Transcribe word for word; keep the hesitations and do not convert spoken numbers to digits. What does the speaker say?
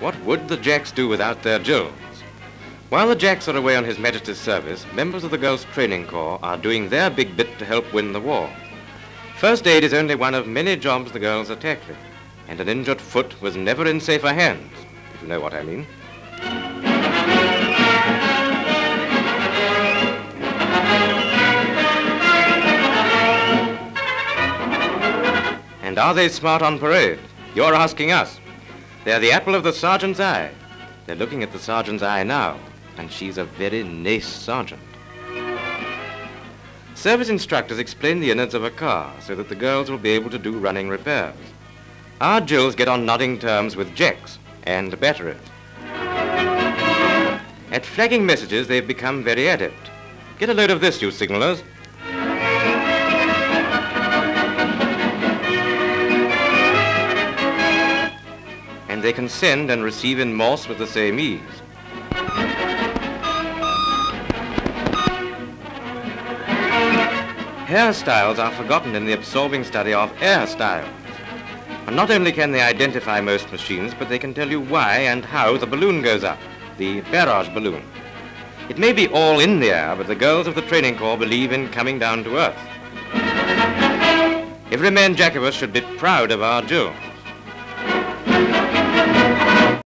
What would the Jacks do without their Jills? While the Jacks are away on His Majesty's service, members of the Girls' Training Corps are doing their big bit to help win the war. First aid is only one of many jobs the girls are tackling, and an injured foot was never in safer hands, if you know what I mean. And are they smart on parade? You're asking us. They're the apple of the sergeant's eye. They're looking at the sergeant's eye now, and she's a very nice sergeant. Service instructors explain the innards of a car so that the girls will be able to do running repairs. Our Jills get on nodding terms with Jacks and batteries. At flagging messages, they've become very adept. Get a load of this, you signalers. And they can send and receive in Morse with the same ease. Hairstyles are forgotten in the absorbing study of airstyles. And not only can they identify most machines, but they can tell you why and how the balloon goes up, the barrage balloon. It may be all in the air, but the girls of the training corps believe in coming down to earth. Every man Jack of us should be proud of our Jill.